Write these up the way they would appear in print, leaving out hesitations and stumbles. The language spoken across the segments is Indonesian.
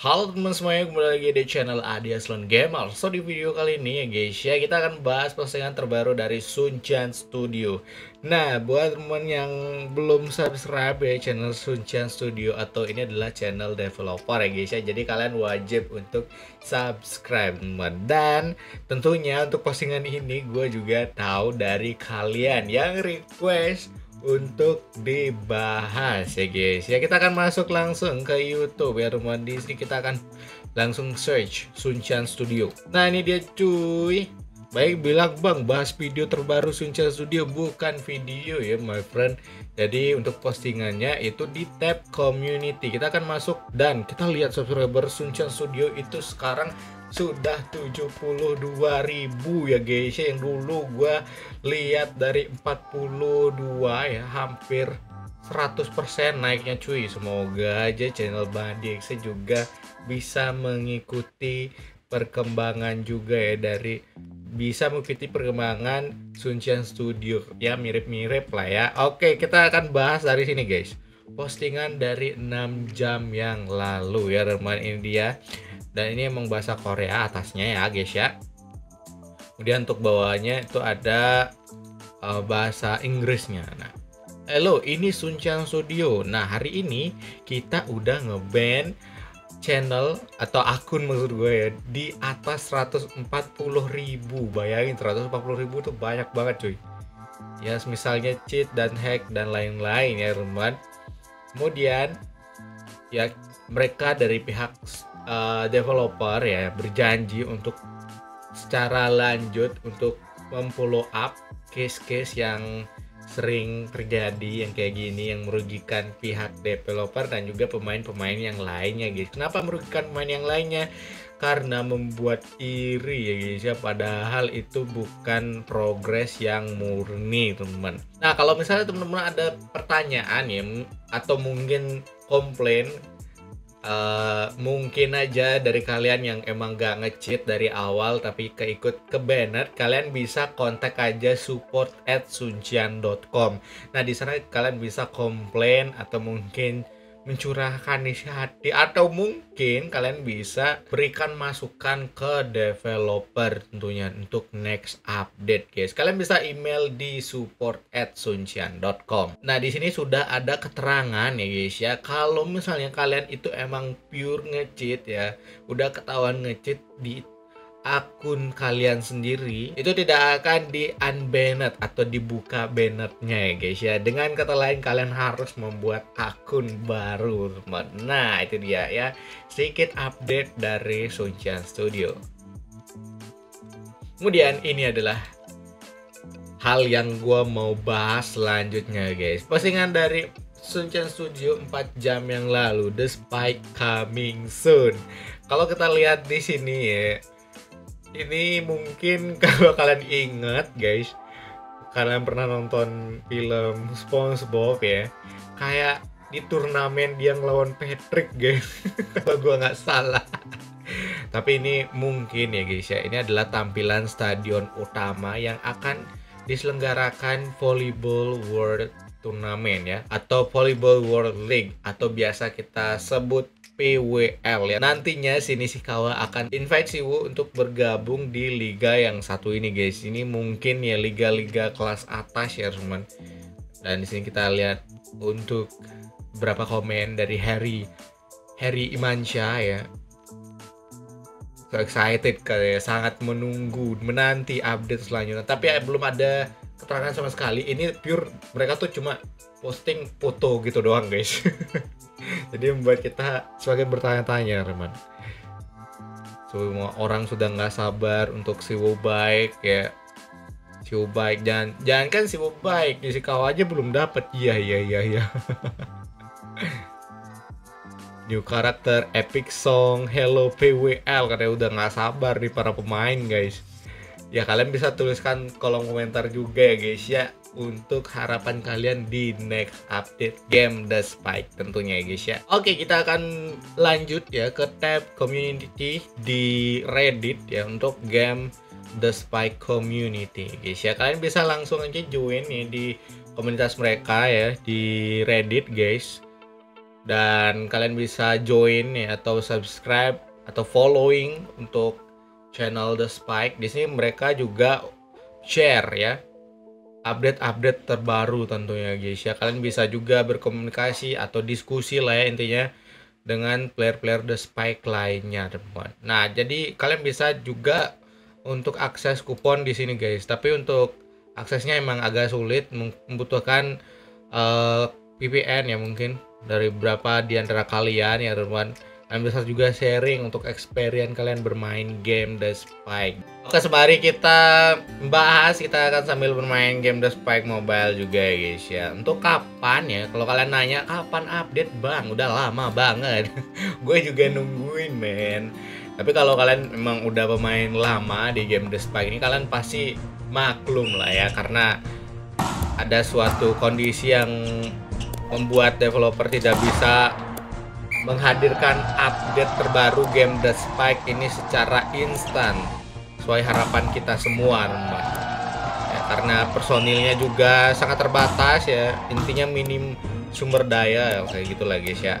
Halo teman semuanya, kembali lagi di channel Adiexcellent Gamer. So di video kali ini ya guys ya, kita akan bahas postingan terbaru dari Suncian Studio. Nah, buat teman yang belum subscribe ya channel Suncian Studio, atau ini adalah channel developer ya guys ya, jadi kalian wajib untuk subscribe. Dan tentunya untuk postingan ini gue juga tahu dari kalian yang request untuk dibahas ya guys ya. Kita akan masuk langsung ke YouTube ya teman. Di sini kita akan langsung search Suncian Studio. Nah ini dia cuy. Baik bilang bang, bahas video terbaru Suncian Studio, bukan video ya my friend. Jadi untuk postingannya itu di tab community. Kita akan masuk dan kita lihat subscriber Suncian Studio itu sekarang sudah 72.000 ya guys ya. Yang dulu gua lihat dari 42 ya, hampir 100% naiknya cuy. Semoga aja channel Adiexcellent juga bisa mengikuti perkembangan juga ya, dari bisa mengikuti perkembangan Suncian Studio ya, mirip-mirip lah ya. Oke, kita akan bahas dari sini guys. Postingan dari 6 jam yang lalu ya teman, ini dia. Dan ini emang bahasa Korea atasnya ya guys ya. Kemudian untuk bawahnya itu ada bahasa Inggrisnya. Nah, hello, ini Suncian Studio. Nah hari ini kita udah nge-ban channel atau akun maksud gue ya di atas 140.000. Bayangin 140.000 tuh banyak banget cuy. Ya misalnya cheat dan hack dan lain-lain ya teman. Kemudian ya mereka dari pihak developer ya berjanji untuk secara lanjut untuk memfollow up case-case yang sering terjadi yang kayak gini, yang merugikan pihak developer dan juga pemain-pemain yang lainnya guys. Kenapa merugikan pemain yang lainnya? Karena membuat iri ya guys ya, padahal itu bukan progres yang murni teman-teman. Nah kalau misalnya teman-teman ada pertanyaan ya, atau mungkin komplain, mungkin aja dari kalian yang emang gak nge-cheat dari awal tapi keikut ke banner, kalian bisa kontak aja support@suncian.com. Nah di sana kalian bisa komplain atau mungkin mencurahkan isi hati, atau mungkin kalian bisa berikan masukan ke developer tentunya untuk next update guys. Kalian bisa email di support@suncian.com. Nah di sini sudah ada keterangan ya guys ya, kalau misalnya kalian itu emang pure nge-cheat ya, udah ketahuan nge-cheat di akun kalian sendiri, itu tidak akan di unbanned atau dibuka bannernya ya guys ya. Dengan kata lain kalian harus membuat akun baru teman. Nah itu dia ya, sedikit update dari Suncian Studio. Kemudian ini adalah hal yang gua mau bahas selanjutnya guys. Postingan dari Suncian Studio 4 jam yang lalu, The Spike coming soon. Kalau kita lihat di sini ya, ini mungkin kalau kalian ingat guys, kalian pernah nonton film SpongeBob ya, kayak di turnamen dia ngelawan Patrick guys kalau gua nggak salah. Tapi ini mungkin ya guys ya, ini adalah tampilan stadion utama yang akan diselenggarakan Volleyball World Tournament ya, atau Volleyball World League, atau biasa kita sebut PWL ya. Nantinya si Nishikawa akan invite Siwoo untuk bergabung di liga yang satu ini guys. Ini mungkin ya liga-liga kelas atas ya teman. Dan di sini kita lihat untuk beberapa komen dari Harry Imansyah ya. So excited kayak sangat menunggu, menanti update selanjutnya. Tapi ya, belum ada keterangan sama sekali. Ini pure mereka tuh cuma posting foto gitu doang guys. Jadi membuat kita semakin bertanya-tanya teman. Semua orang sudah nggak sabar untuk Siwoo Baek ya. Siwoo Baek, jangan kan Siwoo Baek, Nishikawa aja belum dapat. Iya. New karakter, epic song, hello PWL, karena udah nggak sabar nih para pemain guys. Ya kalian bisa tuliskan kolom komentar juga ya guys ya, untuk harapan kalian di next update game The Spike tentunya ya guys ya. Oke, kita akan lanjut ya ke tab community di Reddit ya, untuk game The Spike community guys ya. Kalian bisa langsung aja join ya di komunitas mereka ya di Reddit guys. Dan kalian bisa join ya, atau subscribe atau following untuk channel The Spike. Di sini mereka juga share ya update-update terbaru tentunya guys ya. Kalian bisa juga berkomunikasi atau diskusi lah ya intinya dengan player-player The Spike lainnya teman. Nah, jadi kalian bisa juga untuk akses kupon di sini guys. Tapi untuk aksesnya emang agak sulit, membutuhkan VPN ya mungkin dari berapa di antara kalian ya teman. Kalian bisa juga sharing untuk experience kalian bermain game The Spike. Oke, sembari kita bahas, kita akan sambil bermain game The Spike Mobile juga ya guys ya. Untuk kapan ya, kalau kalian nanya kapan update bang, udah lama banget. Gue juga nungguin men. Tapi kalau kalian memang udah pemain lama di game The Spike ini, kalian pasti maklum lah ya, karena ada suatu kondisi yang membuat developer tidak bisa menghadirkan update terbaru game The Spike ini secara instan sesuai harapan kita semua ya, karena personilnya juga sangat terbatas ya, intinya minim sumber daya ya, kayak gitulah guys ya.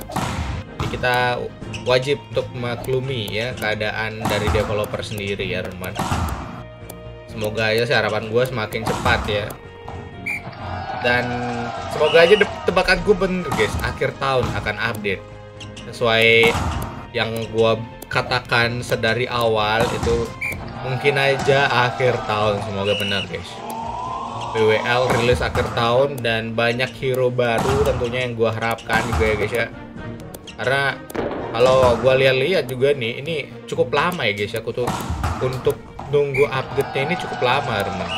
Jadi kita wajib untuk maklumi ya keadaan dari developer sendiri ya teman. Semoga aja sih harapan gue semakin cepat ya, dan semoga aja tebakan gue bener guys, akhir tahun akan update sesuai yang gua katakan sedari awal itu. Mungkin aja akhir tahun, semoga benar guys. PWL rilis akhir tahun dan banyak hero baru tentunya yang gua harapkan juga ya guys ya. Karena kalau gua lihat-lihat juga nih, ini cukup lama ya guys ya, untuk nunggu update-nya ini cukup lama teman.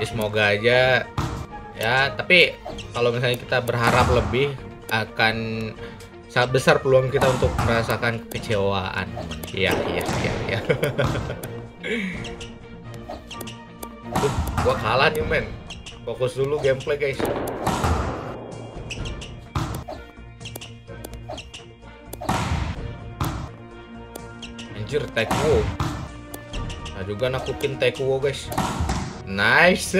Ya, semoga aja ya, tapi kalau misalnya kita berharap lebih, akan sangat besar peluang kita untuk merasakan kekecewaan. Iya. Gua kalah nih men. Fokus dulu gameplay guys. Anjir, taekwondo. Nah juga nakutin taekwondo guys. Nice.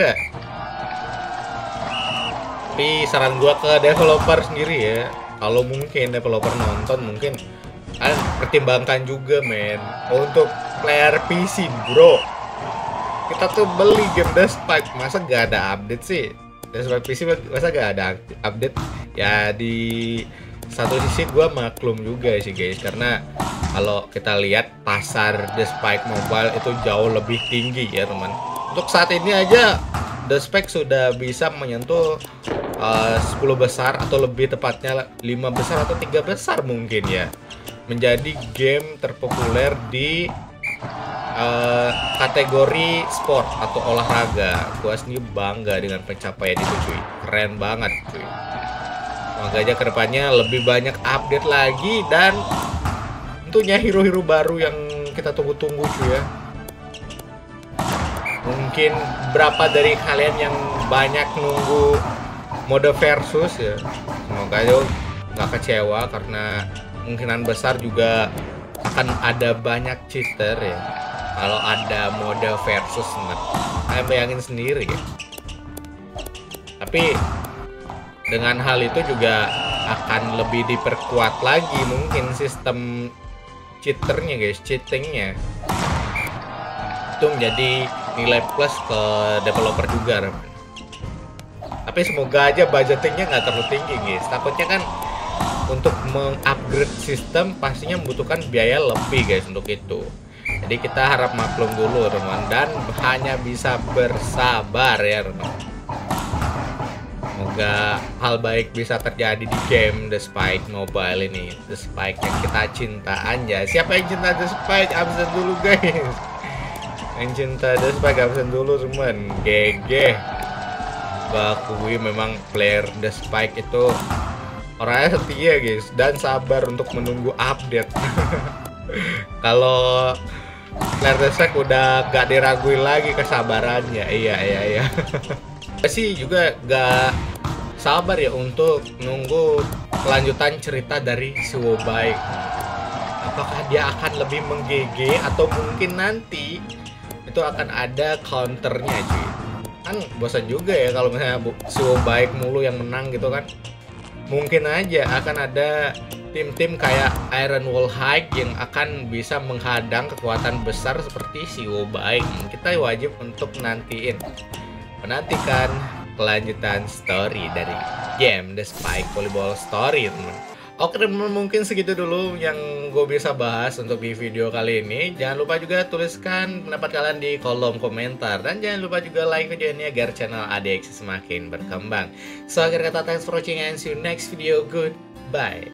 Tapi saran gua ke developer sendiri ya, kalau mungkin developer nonton, mungkin kalian pertimbangkan juga men, untuk player PC bro, kita tuh beli game The Spike, masa gak ada update sih? The Spike PC masa gak ada update? Ya di satu sisi gua maklum juga sih guys, karena kalau kita lihat pasar The Spike Mobile itu jauh lebih tinggi ya teman. Untuk saat ini aja The Spike sudah bisa menyentuh 10 besar atau lebih tepatnya 5 besar atau 3 besar mungkin ya, menjadi game terpopuler di kategori sport atau olahraga. Gua sendiri bangga dengan pencapaian itu cuy, keren banget cuy. Makanya kedepannya lebih banyak update lagi dan tentunya hero-hero baru yang kita tunggu-tunggu cuy ya. Mungkin berapa dari kalian yang banyak nunggu mode versus ya, semoga aja nggak kecewa, karena kemungkinan besar juga akan ada banyak cheater ya kalau ada mode versus. Saya bayangin sendiri ya, tapi dengan hal itu juga akan lebih diperkuat lagi mungkin sistem cheaternya guys, cheatingnya itu menjadi nilai plus ke developer juga teman. Tapi semoga aja budgetingnya nggak terlalu tinggi guys, takutnya kan untuk mengupgrade sistem pastinya membutuhkan biaya lebih guys untuk itu. Jadi kita harap maklum dulu teman, dan hanya bisa bersabar ya teman. Semoga hal baik bisa terjadi di game The Spike Mobile ini, The Spike yang kita cinta aja. Siapa yang cinta The Spike, absen dulu guys. Yang cinta The Spike absen dulu teman. GG. Bakui memang player The Spike itu orangnya setia guys, dan sabar untuk menunggu update. Kalau player The Spike udah gak diraguin lagi kesabarannya. Iya. Sih juga gak sabar ya untuk nunggu kelanjutan cerita dari Siwoo Baek. Apakah dia akan lebih menggg atau mungkin nanti itu akan ada counternya cuy. kan bosan juga ya kalau misalnya Siwoo Baek mulu yang menang gitu kan. Mungkin aja akan ada tim-tim kayak Iron Wolf Hike yang akan bisa menghadang kekuatan besar seperti Siwoo Baek. Kita wajib untuk menantikan kelanjutan story dari game The Spike Volleyball Story, teman. Oke teman, mungkin segitu dulu yang gue bisa bahas untuk di video kali ini. Jangan lupa juga tuliskan pendapat kalian di kolom komentar. Dan jangan lupa juga like video ini agar channel ADX semakin berkembang. So, akhir kata, thanks for watching and see you next video. Goodbye.